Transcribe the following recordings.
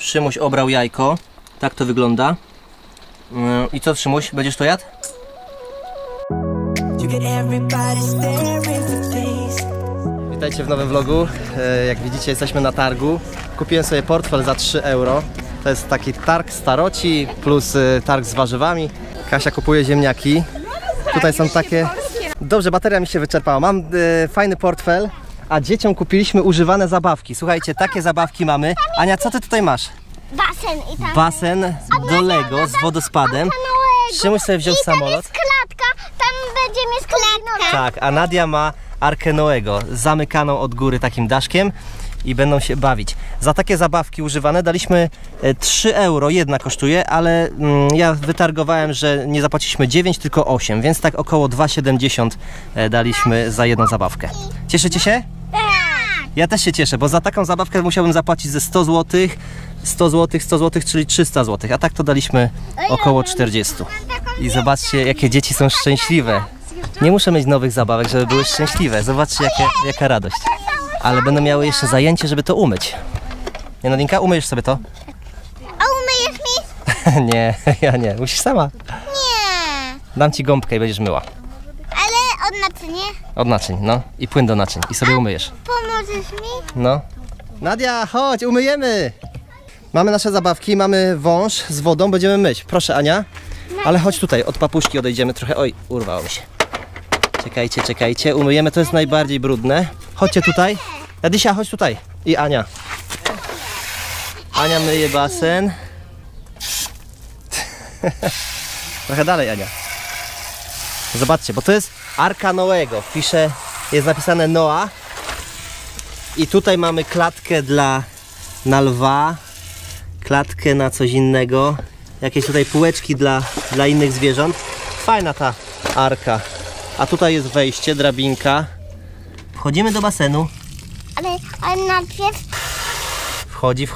Szymuś obrał jajko. Tak to wygląda. I co, Szymuś? Będziesz to jadł? Witajcie w nowym vlogu. Jak widzicie, jesteśmy na targu. Kupiłem sobie portfel za 3 euro. To jest taki targ staroci plus targ z warzywami. Kasia kupuje ziemniaki. Tutaj są takie... Dobrze, bateria mi się wyczerpała. Mam fajny portfel, a dzieciom kupiliśmy używane zabawki. Słuchajcie, takie zabawki mamy. Ania, co ty tutaj masz? Basen i tak. Basen do LEGO z wodospadem. Szymuś sobie wziął samolot. Tam jest klatka, tam będzie mieć klatka. Tak, a Nadia ma Arkę Noego, zamykaną od góry takim daszkiem i będą się bawić. Za takie zabawki używane daliśmy 3 euro, jedna kosztuje, ale ja wytargowałem, że nie zapłaciliśmy 9, tylko 8, więc tak około 2,70 daliśmy za jedną zabawkę. Cieszycie się? Ja też się cieszę, bo za taką zabawkę musiałbym zapłacić ze 100 zł, 100 zł, 100 zł, czyli 300 zł, a tak to daliśmy około 40. I zobaczcie, jakie dzieci są szczęśliwe. Nie muszę mieć nowych zabawek, żeby były szczęśliwe. Zobaczcie, jaka radość. Ale będę miały jeszcze zajęcie, żeby to umyć. Nie, Nadinka, umyjesz sobie to? A umyjesz mi? Nie, ja nie. Musisz sama. Nie. Dam ci gąbkę i będziesz myła. Ale od naczyń, nie? Od naczyń, no. I płyn do naczyń. I sobie umyjesz. Pomożesz mi? No. Nadia, chodź, umyjemy. Mamy nasze zabawki, mamy wąż z wodą, będziemy myć. Proszę, Ania. Ale chodź tutaj, od papuszki odejdziemy trochę. Oj, urwało mi się. Czekajcie, czekajcie, umyjemy, to jest najbardziej brudne. Chodźcie tutaj. Nadysia, chodź tutaj. I Ania. Ania myje basen. Trochę dalej, Ania. Zobaczcie, bo to jest Arka Noego. Pisze, jest napisane Noa. I tutaj mamy klatkę na lwa, klatkę na coś innego. Jakieś tutaj półeczki dla innych zwierząt. Fajna ta arka. A tutaj jest wejście, drabinka. Wchodzimy do basenu. Ale najpierw... Wchodzi.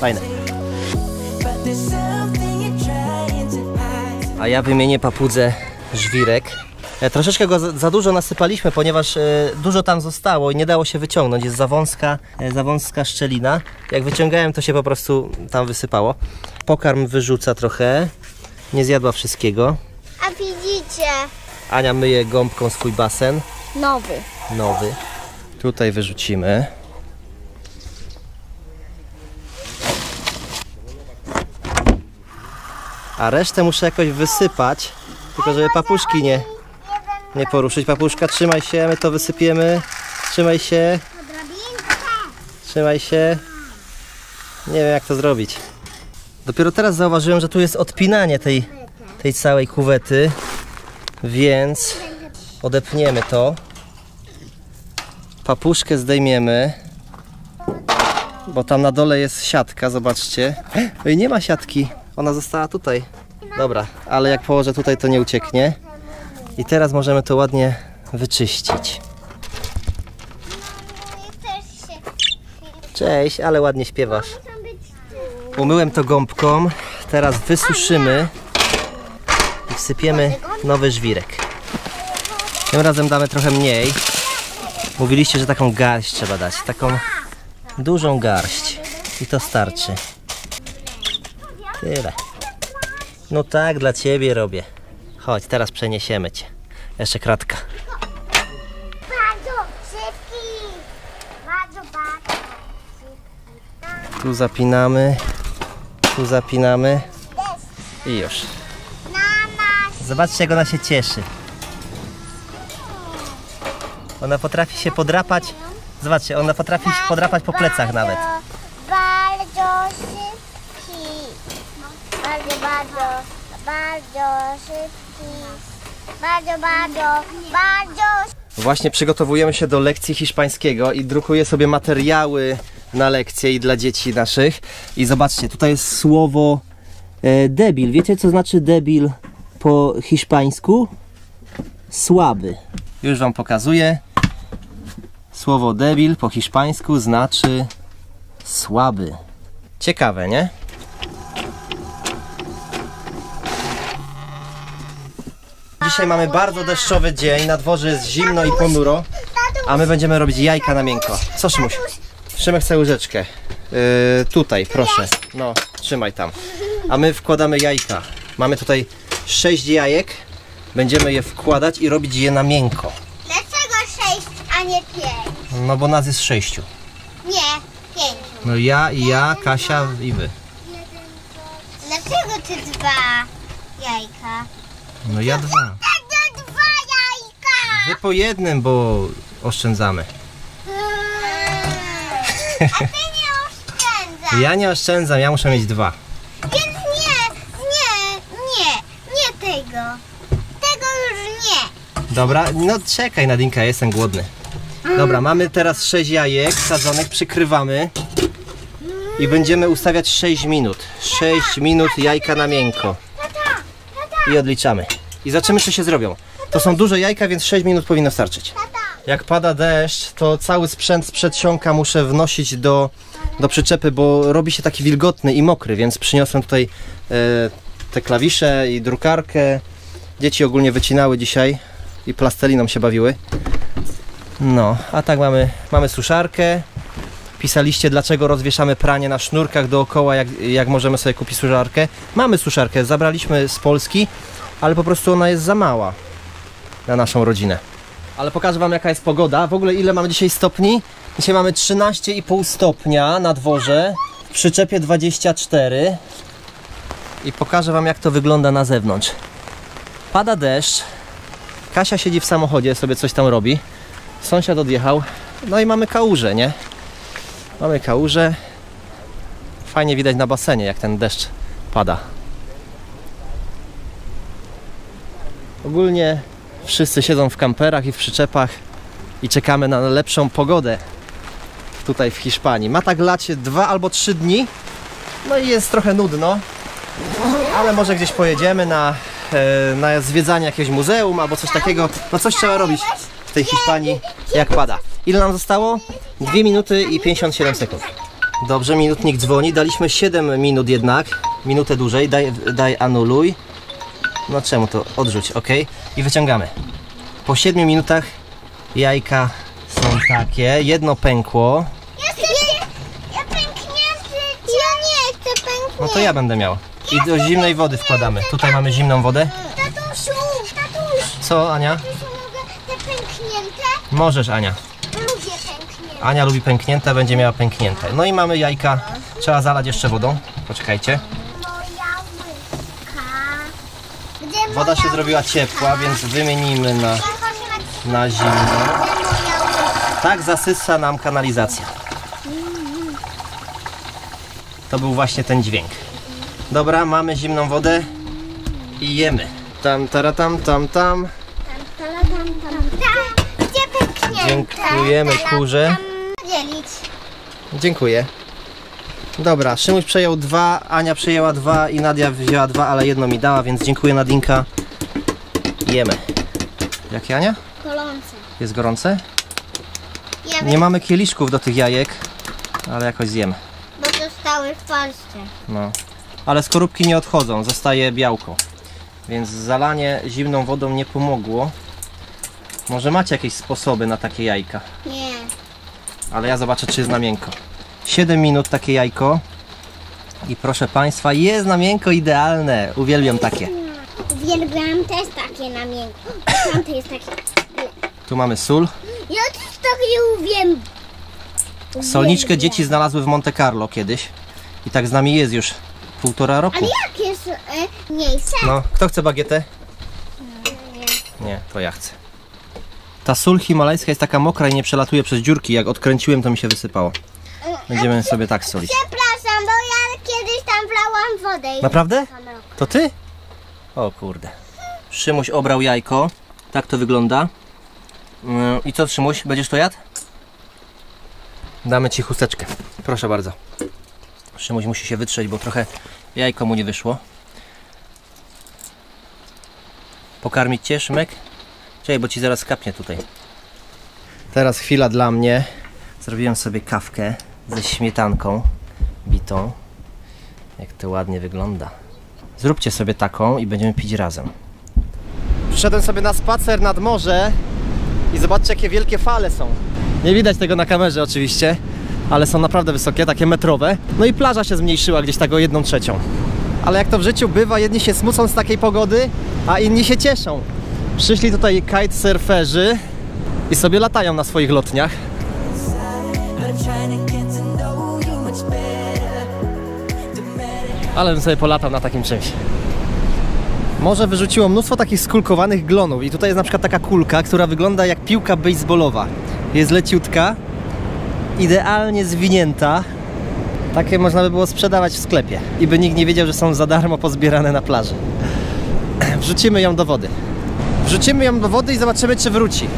Fajne. A ja wymienię papudze żwirek. Troszeczkę go za dużo nasypaliśmy, ponieważ dużo tam zostało i nie dało się wyciągnąć. Jest za wąska szczelina. Jak wyciągałem, to się po prostu tam wysypało. Pokarm wyrzuca trochę. Nie zjadła wszystkiego. A widzicie? Ania myje gąbką swój basen. Nowy. Tutaj wyrzucimy. A resztę muszę jakoś wysypać. Tylko żeby papuszki nie poruszyć. Papuszka, trzymaj się, my to wysypiemy. Trzymaj się. Nie wiem, jak to zrobić. Dopiero teraz zauważyłem, że tu jest odpinanie tej całej kuwety, więc odepniemy to. Papuszkę zdejmiemy, bo tam na dole jest siatka, zobaczcie. Ej, nie ma siatki, ona została tutaj. Dobra, ale jak położę tutaj, to nie ucieknie. I teraz możemy to ładnie wyczyścić. Cześć, ale ładnie śpiewasz. Umyłem to gąbką, teraz wysuszymy i wsypiemy nowy żwirek. Tym razem damy trochę mniej. Mówiliście, że taką garść trzeba dać, taką dużą garść i to starczy. Tyle. No tak, dla ciebie robię. Chodź, teraz przeniesiemy cię. Jeszcze kratka. Tu zapinamy. I już. Zobaczcie, jak ona się cieszy. Ona potrafi się podrapać. Zobaczcie, ona potrafi się podrapać po plecach nawet. Bardzo szybki. Właśnie przygotowujemy się do lekcji hiszpańskiego i drukuję sobie materiały na lekcje i dla dzieci naszych. I zobaczcie, tutaj jest słowo debil. Wiecie, co znaczy debil po hiszpańsku? Słaby. Już wam pokazuję. Słowo debil po hiszpańsku znaczy słaby. Ciekawe, nie? Dzisiaj mamy bardzo deszczowy dzień, na dworze jest zimno i ponuro. a my będziemy robić jajka na miękko. Co, Szymuś? Szymek chce łyżeczkę. Tutaj, proszę. No, trzymaj tam. A my wkładamy jajka. Mamy tutaj 6 jajek. Będziemy je wkładać i robić je na miękko. Dlaczego 6, a nie 5? No bo nas jest 6. Nie, 5. No ja, Kasia i wy. Dlaczego ty 2 jajka? No ja 2. Wy po jednym, bo oszczędzamy. A ty nie oszczędzasz. Ja nie oszczędzam, ja muszę mieć 2. Więc nie tego. Tego już nie. Dobra, no czekaj, Nadinka, ja jestem głodny. Dobra, mamy teraz 6 jajek sadzonych, przykrywamy. I będziemy ustawiać 6 minut. 6 minut jajka na miękko. I odliczamy. I zobaczymy, czy się zrobią. To są duże jajka, więc 6 minut powinno starczyć. Jak pada deszcz, to cały sprzęt z przedsionka muszę wnosić do przyczepy, bo robi się taki wilgotny i mokry, więc przyniosłem tutaj te klawisze i drukarkę. Dzieci ogólnie wycinały dzisiaj i plasteliną się bawiły. No, a tak mamy suszarkę. Pisaliście, dlaczego rozwieszamy pranie na sznurkach dookoła, jak możemy sobie kupić suszarkę. Mamy suszarkę, zabraliśmy z Polski, ale po prostu ona jest za mała na naszą rodzinę. Ale pokażę wam, jaka jest pogoda. W ogóle ile mamy dzisiaj stopni? Dzisiaj mamy 13,5 stopnia na dworze, w przyczepie 24. I pokażę wam, jak to wygląda na zewnątrz. Pada deszcz. Kasia siedzi w samochodzie, sobie coś tam robi. Sąsiad odjechał. No i mamy kałużę, nie? Mamy kałużę. Fajnie widać na basenie, jak ten deszcz pada. Ogólnie wszyscy siedzą w kamperach i w przyczepach i czekamy na lepszą pogodę tutaj w Hiszpanii. Ma tak lać 2 albo 3 dni, no i jest trochę nudno, ale może gdzieś pojedziemy na zwiedzanie jakiegoś muzeum albo coś takiego. No coś trzeba robić w tej Hiszpanii, jak pada. Ile nam zostało? 2 minuty i 57 sekund. Dobrze, minutnik dzwoni. Daliśmy 7 minut jednak, minutę dłużej. Daj anuluj. No czemu to? Odrzuć, ok? I wyciągamy. Po 7 minutach jajka są takie. Jedno pękło. Ja pęknięty, ja nie chcę pęknięty. No to ja będę miał. I do zimnej wody wkładamy. Tutaj mamy zimną wodę. Tatusiu! Co, Ania? Mogę te pęknięte? Możesz, Ania. Lubię pęknięte. Ania lubi pęknięte, będzie miała pęknięte. No i mamy jajka. Trzeba zalać jeszcze wodą. Poczekajcie. Woda się zrobiła ciepła, więc wymienimy na zimno. Tak zasysa nam kanalizacja. To był właśnie ten dźwięk. Dobra, mamy zimną wodę i jemy. Tam, taratam, tam, tam. Dziękujemy kurze. Dziękuję. Dobra, Szymuś przejął 2, Ania przejęła 2 i Nadia wzięła 2, ale jedno mi dała, więc dziękuję, Nadinka. Jemy. Jakie, Ania? Gorące. Jest gorące? Jemy. Nie mamy kieliszków do tych jajek, ale jakoś zjemy. Bo zostały w Polsce. No. Ale skorupki nie odchodzą, zostaje białko. Więc zalanie zimną wodą nie pomogło. Może macie jakieś sposoby na takie jajka? Nie. Ale ja zobaczę, czy jest na miękko. 7 minut takie jajko i proszę państwa, jest na miękko idealne. Uwielbiam takie. Uwielbiam też takie na miękko. Tamte jest takie. Tu mamy sól. Ja też takie uwielbiam. Solniczkę dzieci znalazły w Monte Carlo kiedyś i tak z nami jest już 1,5 roku. Ale jak jest miejsce? No, kto chce bagietę? Nie. Nie, to ja chcę. Ta sól himalajska jest taka mokra i nie przelatuje przez dziurki. Jak odkręciłem, to mi się wysypało. Będziemy sobie tak solić. Przepraszam, bo ja kiedyś tam wlałam wodę. Naprawdę? To ty? O kurde. Szymuś obrał jajko. Tak to wygląda. I co, Szymuś? Będziesz to jadł? Damy ci chusteczkę. Proszę bardzo. Szymuś musi się wytrzeć, bo trochę jajko mu nie wyszło. Pokarmić cię, Szymek? Czekaj, bo ci zaraz kapnie tutaj. Teraz chwila dla mnie. Zrobiłem sobie kawkę ze śmietanką bitą. Jak to ładnie wygląda. Zróbcie sobie taką i będziemy pić razem. Przyszedłem sobie na spacer nad morze i zobaczcie, jakie wielkie fale są. Nie widać tego na kamerze oczywiście, ale są naprawdę wysokie, takie metrowe. No i plaża się zmniejszyła gdzieś tak o 1/3. Ale jak to w życiu bywa, jedni się smucą z takiej pogody, a inni się cieszą. Przyszli tutaj kitesurferzy i sobie latają na swoich lotniach. Ale bym sobie polatał na takim czymś. Morze wyrzuciło mnóstwo takich skulkowanych glonów i tutaj jest na przykład taka kulka, która wygląda jak piłka bejsbolowa. Jest leciutka, idealnie zwinięta. Takie można by było sprzedawać w sklepie i by nikt nie wiedział, że są za darmo pozbierane na plaży. Wrzucimy ją do wody. Wrzucimy ją do wody i zobaczymy, czy wróci.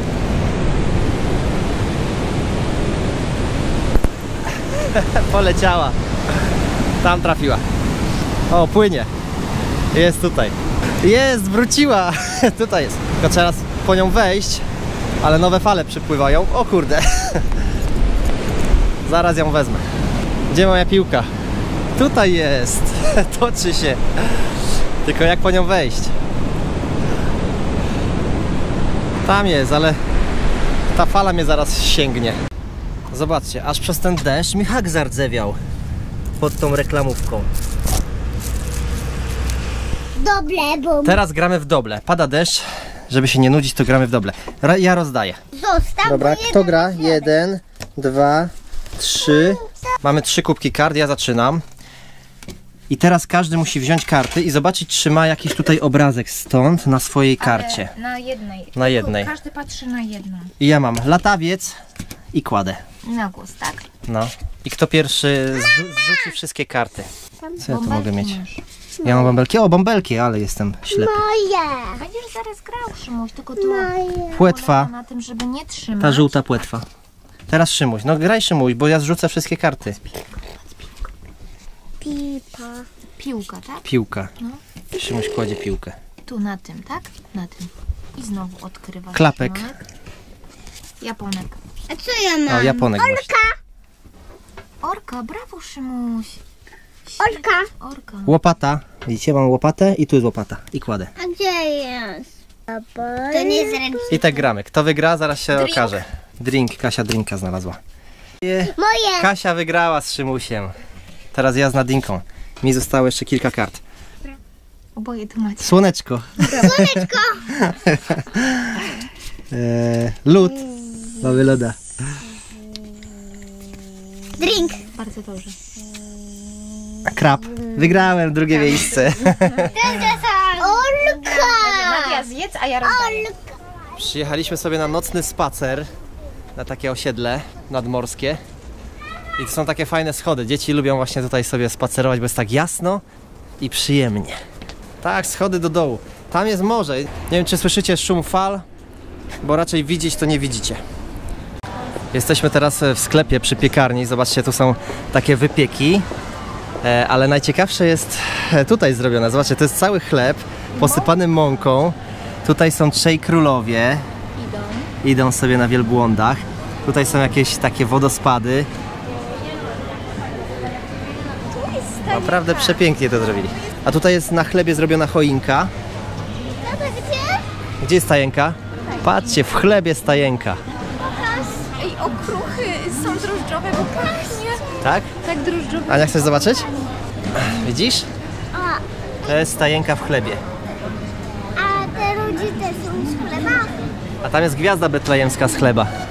Poleciała. Tam trafiła. O, płynie. Jest tutaj. Jest, wróciła. Tutaj jest. Tylko trzeba po nią wejść, ale nowe fale przypływają. O kurde. Zaraz ją wezmę. Gdzie moja piłka? Tutaj jest. Toczy się. Tylko jak po nią wejść? Tam jest, ale ta fala mnie zaraz sięgnie. Zobaczcie, aż przez ten deszcz mi hak zardzewiał pod tą reklamówką. Dobble, bum. Teraz gramy w Dobble. Pada deszcz, żeby się nie nudzić, to gramy w Dobble. Ja rozdaję. Zostaw. Dobra, kto gra? 1, 2, 3. Mamy 3 kubki kart, ja zaczynam. I teraz każdy musi wziąć karty i zobaczyć, czy ma jakiś tutaj obrazek stąd na swojej karcie. Ale na jednej. Na jednej. Każdy patrzy na jedną. I ja mam latawiec i kładę. Na głos, tak? No. I kto pierwszy zrzuci wszystkie karty? Co ja tu mogę mieć? Ja mam bąbelki? O, bąbelki, ale jestem ślepy. Moje! Będziesz zaraz grał, Szymuś, tylko tu płetwa. Na tym, żeby nie trzymać. Ta żółta płetwa. Teraz Szymuś. No graj, Szymuś, bo ja zrzucę wszystkie karty. Piłka. Piłka, tak? Piłka. No. Szymuś kładzie piłkę. Tu na tym, tak? Na tym. I znowu odkrywasz. Klapek. Szymonek. Japonek. A co ja mam? O, japonek. Orka! Właśnie. Orka, brawo, Szymuś. Orka. Orka. Łopata. Widzicie, mam łopatę i tu jest łopata. I kładę. A gdzie jest? To nie jest ręcznik. I tak gramy. Kto wygra, zaraz się okaże. Drink. Kasia drinka znalazła. Moje. Kasia wygrała z Szymusiem. Teraz ja z Nadinką. Mi zostało jeszcze kilka kart. Oboje tu macie. Słoneczko. Słoneczko. Lód. Mamy loda. Drink. Bardzo dobrze. Krab. Wygrałem drugie miejsce. Olka. Nadia zjedz, a ja rozdaję. Przyjechaliśmy sobie na nocny spacer. Na takie osiedle nadmorskie. I to są takie fajne schody. Dzieci lubią właśnie tutaj sobie spacerować, bo jest tak jasno i przyjemnie. Tak, schody do dołu. Tam jest morze. Nie wiem, czy słyszycie szum fal, bo raczej widzieć to nie widzicie. Jesteśmy teraz w sklepie przy piekarni. Zobaczcie, tu są takie wypieki. Ale najciekawsze jest tutaj zrobione. Zobaczcie, to jest cały chleb posypany mąką. Tutaj są Trzej Królowie. Idą sobie na wielbłądach. Tutaj są jakieś takie wodospady. Naprawdę przepięknie to zrobili. A tutaj jest na chlebie zrobiona choinka. Gdzie jest stajenka? Patrzcie, w chlebie stajenka. Ej, okruchy są drożdżowe, bo pachnie. Tak? Tak drożdżowe. Ania, chcesz zobaczyć? Widzisz? To jest stajenka w chlebie. A te ludzie też są z chleba? A tam jest gwiazda betlejemska z chleba.